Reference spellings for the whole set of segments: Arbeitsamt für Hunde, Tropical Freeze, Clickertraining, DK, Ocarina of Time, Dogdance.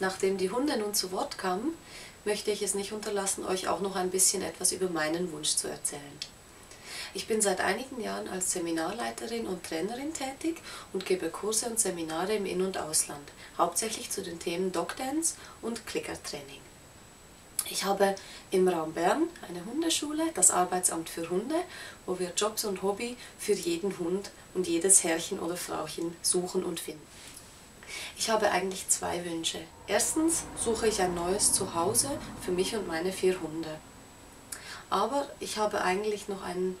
Nachdem die Hunde nun zu Wort kamen, möchte ich es nicht unterlassen, euch auch noch ein bisschen etwas über meinen Wunsch zu erzählen. Ich bin seit einigen Jahren als Seminarleiterin und Trainerin tätig und gebe Kurse und Seminare im In- und Ausland, hauptsächlich zu den Themen Dogdance und Clickertraining. Ich habe im Raum Bern eine Hundeschule, das Arbeitsamt für Hunde, wo wir Jobs und Hobby für jeden Hund und jedes Herrchen oder Frauchen suchen und finden. Ich habe eigentlich zwei Wünsche. Erstens suche ich ein neues Zuhause für mich und meine 4 Hunde. Aber ich habe eigentlich noch einen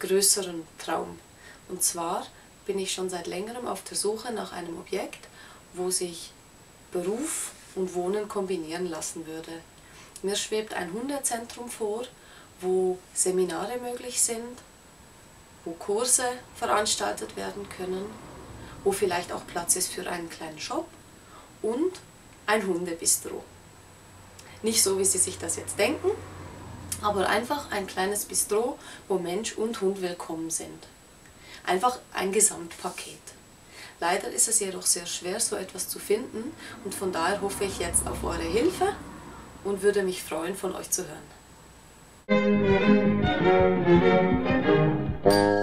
größeren Traum. Und zwar bin ich schon seit längerem auf der Suche nach einem Objekt, wo sich Beruf und Wohnen kombinieren lassen würde. Mir schwebt ein Hundezentrum vor, wo Seminare möglich sind, wo Kurse veranstaltet werden können, wo vielleicht auch Platz ist für einen kleinen Shop und ein Hundebistro. Nicht so, wie Sie sich das jetzt denken, aber einfach ein kleines Bistro, wo Mensch und Hund willkommen sind. Einfach ein Gesamtpaket. Leider ist es jedoch sehr schwer, so etwas zu finden, und von daher hoffe ich jetzt auf eure Hilfe und würde mich freuen, von euch zu hören.